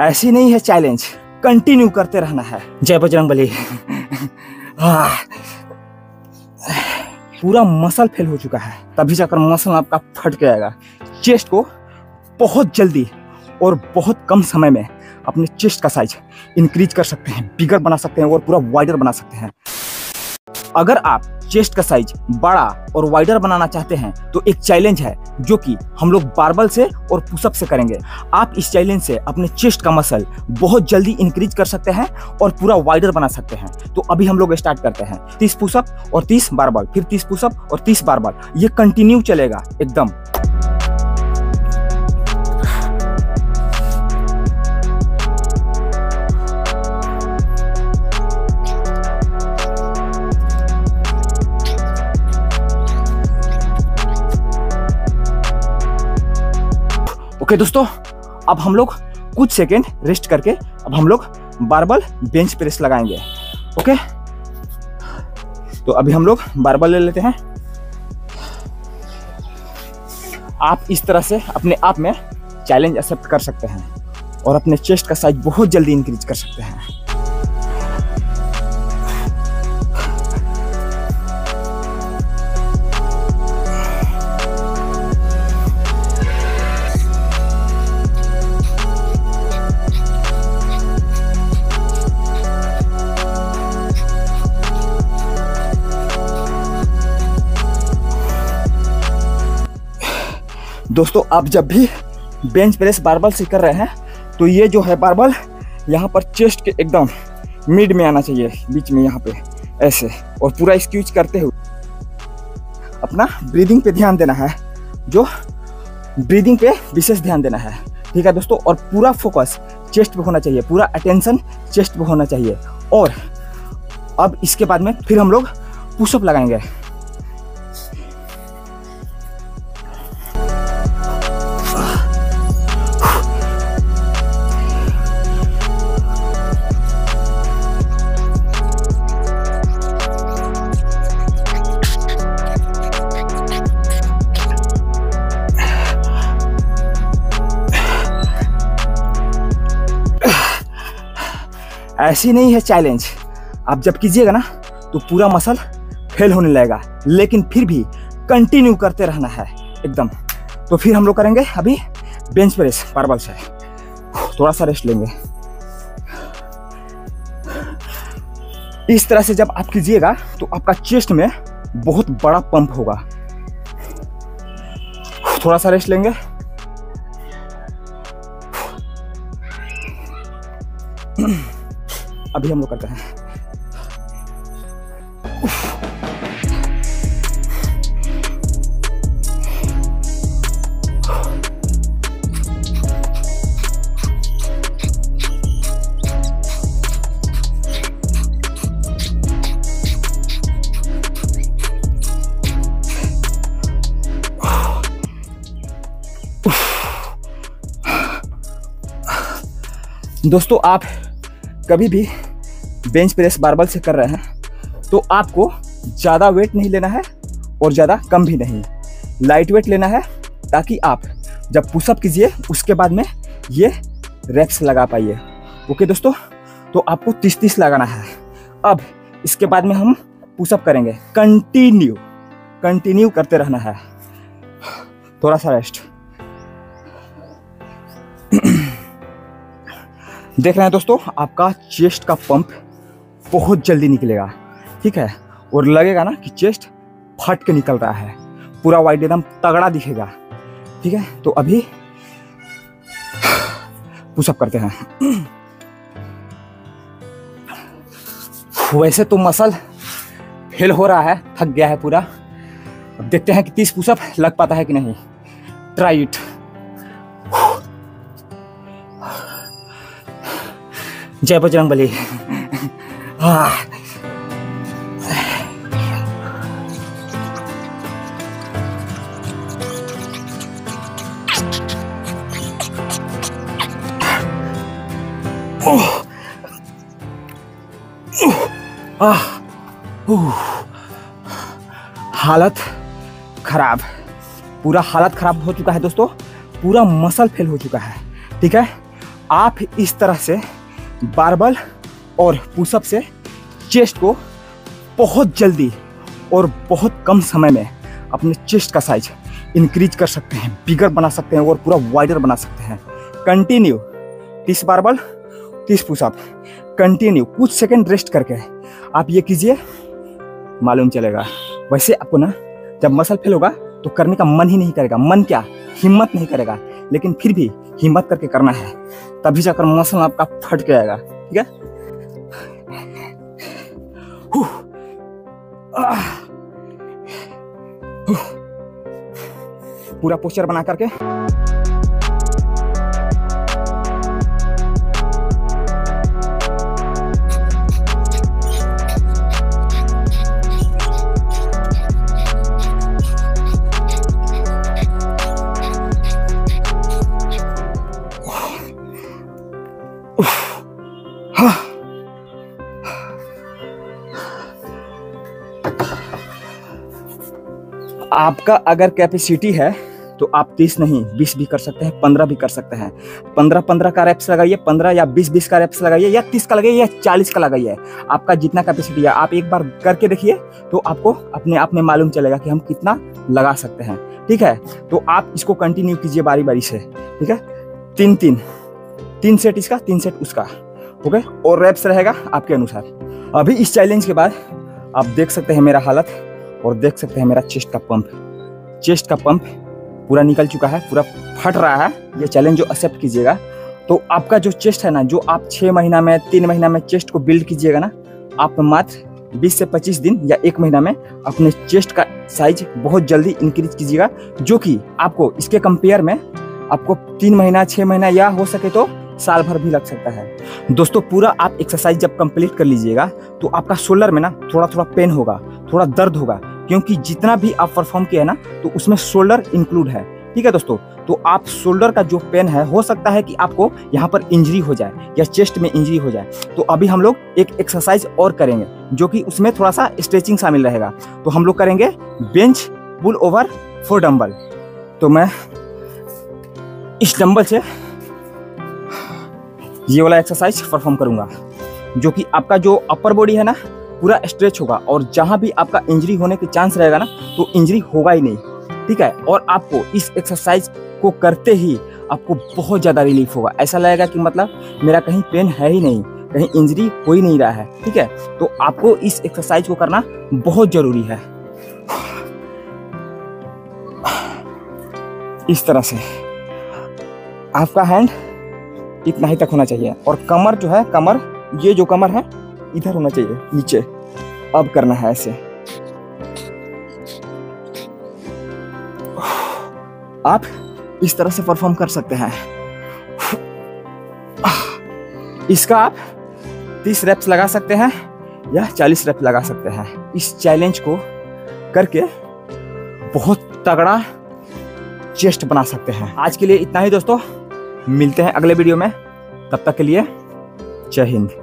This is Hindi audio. ऐसी नहीं है चैलेंज, कंटिन्यू करते रहना है। जय बजरंगबली। पूरा मसल फेल हो चुका है, तभी जाकर मसल आपका फट जाएगा। चेस्ट को बहुत जल्दी और बहुत कम समय में अपने चेस्ट का साइज इंक्रीज कर सकते हैं, बिगर बना सकते हैं और पूरा वाइडर बना सकते हैं। अगर आप चेस्ट का साइज बड़ा और वाइडर बनाना चाहते हैं तो एक चैलेंज है जो कि हम लोग बारबल से और पुशअप से करेंगे। आप इस चैलेंज से अपने चेस्ट का मसल बहुत जल्दी इंक्रीज कर सकते हैं और पूरा वाइडर बना सकते हैं। तो अभी हम लोग स्टार्ट करते हैं। 30 पुशअप और 30 बारबल, फिर 30 पुशअप और 30 बारबल। ये कंटिन्यू चलेगा एकदम। ओके दोस्तों, अब हम लोग कुछ सेकेंड रेस्ट करके अब हम लोग बारबल बेंच प्रेस लगाएंगे। ओके, तो अभी हम लोग बारबल ले लेते हैं। आप इस तरह से अपने आप में चैलेंज एक्सेप्ट कर सकते हैं और अपने चेस्ट का साइज बहुत जल्दी इंक्रीज कर सकते हैं। दोस्तों, आप जब भी बेंच प्रेस बारबल से कर रहे हैं तो ये जो है बारबल यहाँ पर चेस्ट के एकदम मिड में आना चाहिए, बीच में यहाँ पे ऐसे, और पूरा स्क्वीज करते हुए अपना ब्रीदिंग पे ध्यान देना है, जो ब्रीदिंग पे विशेष ध्यान देना है। ठीक है दोस्तों, और पूरा फोकस चेस्ट पे होना चाहिए, पूरा अटेंशन चेस्ट पे होना चाहिए। और अब इसके बाद में फिर हम लोग पुशअप लगाएंगे। ऐसी नहीं है चैलेंज, आप जब कीजिएगा ना तो पूरा मसल फेल होने लगेगा, लेकिन फिर भी कंटिन्यू करते रहना है एकदम। तो फिर हम लोग करेंगे अभी बेंच प्रेस बारबल से। थोड़ा सा रेस्ट लेंगे। इस तरह से जब आप कीजिएगा तो आपका चेस्ट में बहुत बड़ा पंप होगा। थोड़ा सा रेस्ट लेंगे। अभी हम लोग करते हैं। दोस्तों, आप कभी भी बेंच प्रेस बारबल से कर रहे हैं तो आपको ज़्यादा वेट नहीं लेना है और ज़्यादा कम भी नहीं, लाइट वेट लेना है, ताकि आप जब पुशअप कीजिए उसके बाद में ये रेप्स लगा पाइए। ओके दोस्तों, तो आपको 30-30 लगाना है। अब इसके बाद में हम पुशअप करेंगे। कंटिन्यू करते रहना है। थोड़ा सा रेस्ट। देख रहे हैं दोस्तों, आपका चेस्ट का पंप बहुत जल्दी निकलेगा। ठीक है, और लगेगा ना कि चेस्ट फट के निकल रहा है, पूरा वाइड एकदम तगड़ा दिखेगा। ठीक है, तो अभी पुशअप करते हैं। वैसे तो मसल फेल हो रहा है, थक गया है पूरा। अब देखते हैं कि 30 पुशअप लग पाता है कि नहीं। Try it. जय बजरंगबली। हालत खराब, पूरा हालत खराब हो चुका है दोस्तों, पूरा मसल फेल हो चुका है। ठीक है, आप इस तरह से बारबल और पुशअप से चेस्ट को बहुत जल्दी और बहुत कम समय में अपने चेस्ट का साइज इंक्रीज कर सकते हैं, बिगर बना सकते हैं और पूरा वाइडर बना सकते हैं। कंटिन्यू 30 बारबल 30 पुशअप कंटिन्यू, कुछ सेकंड रेस्ट करके आप ये कीजिए, मालूम चलेगा। वैसे आपको ना जब मसल फेल होगा तो करने का मन ही नहीं करेगा, मन क्या हिम्मत नहीं करेगा, लेकिन फिर भी हिम्मत करके करना है, तभी जाकर मसल आपका फट के आएगा। ठीक है, पूरा पोस्चर बना करके आपका अगर कैपेसिटी है तो आप 30 नहीं 20 भी कर सकते हैं, 15 भी कर सकते हैं। 15-15 का रेप्स लगाइए, 15 या 20-20 का रेप्स लगाइए, या 30 का लगाइए या 40 का लगाइए, आपका जितना कैपेसिटी है। आप एक बार करके देखिए तो आपको अपने आप में मालूम चलेगा कि हम कितना लगा सकते हैं। ठीक है, तो आप इसको कंटिन्यू कीजिए बारी बारी से। ठीक है, तीन सेट इसका, 3 सेट उसका, ओके, और रेप्स रहेगा आपके अनुसार। अभी इस चैलेंज के बाद आप देख सकते हैं मेरा हालत और देख सकते हैं मेरा चेस्ट का पंप पूरा निकल चुका है, पूरा फट रहा है। ये चैलेंज जो एक्सेप्ट कीजिएगा तो आपका जो चेस्ट है ना, जो आप 6 महीना में 3 महीना में चेस्ट को बिल्ड कीजिएगा ना, आप मात्र 20 से 25 दिन या 1 महीना में अपने चेस्ट का साइज बहुत जल्दी इंक्रीज कीजिएगा, जो कि आपको इसके कंपेयर में आपको 3 महीना 6 महीना या हो सके तो साल भर भी लग सकता है। दोस्तों, पूरा आप एक्सरसाइज जब कंप्लीट कर लीजिएगा तो आपका शोल्डर में ना थोड़ा थोड़ा पेन होगा, थोड़ा दर्द होगा, क्योंकि जितना भी आप परफॉर्म किया है ना तो उसमें शोल्डर इंक्लूड है। ठीक है दोस्तों, तो आप शोल्डर का जो पेन है, हो सकता है कि आपको यहाँ पर इंजरी हो जाए या चेस्ट में इंजरी हो जाए, तो अभी हम लोग एक एक्सरसाइज और करेंगे जो कि उसमें थोड़ा सा स्ट्रेचिंग शामिल रहेगा। तो हम लोग करेंगे bench pullover for dumbbell. तो मैं इस डंबल से ये वाला एक्सरसाइज परफॉर्म करूँगा, जो कि आपका जो अपर बॉडी है ना पूरा स्ट्रेच होगा, और जहाँ भी आपका इंजरी होने के चांस रहेगा ना तो इंजरी होगा ही नहीं। ठीक है, और आपको इस एक्सरसाइज को करते ही आपको बहुत ज़्यादा रिलीफ होगा, ऐसा लगेगा कि मतलब मेरा कहीं पेन है ही नहीं, कहीं इंजरी हो ही नहीं रहा है। ठीक है, तो आपको इस एक्सरसाइज को करना बहुत ज़रूरी है। इस तरह से आपका हैंड इतना ही तक होना चाहिए, और कमर जो है, कमर ये जो कमर है इधर होना चाहिए नीचे। अब करना है ऐसे, आप इस तरह से परफॉर्म कर सकते हैं। इसका आप 30 रेप्स लगा सकते हैं या 40 रेप्स लगा सकते हैं। इस चैलेंज को करके बहुत तगड़ा चेस्ट बना सकते हैं। आज के लिए इतना ही दोस्तों, मिलते हैं अगले वीडियो में, तब तक के लिए जय हिंद।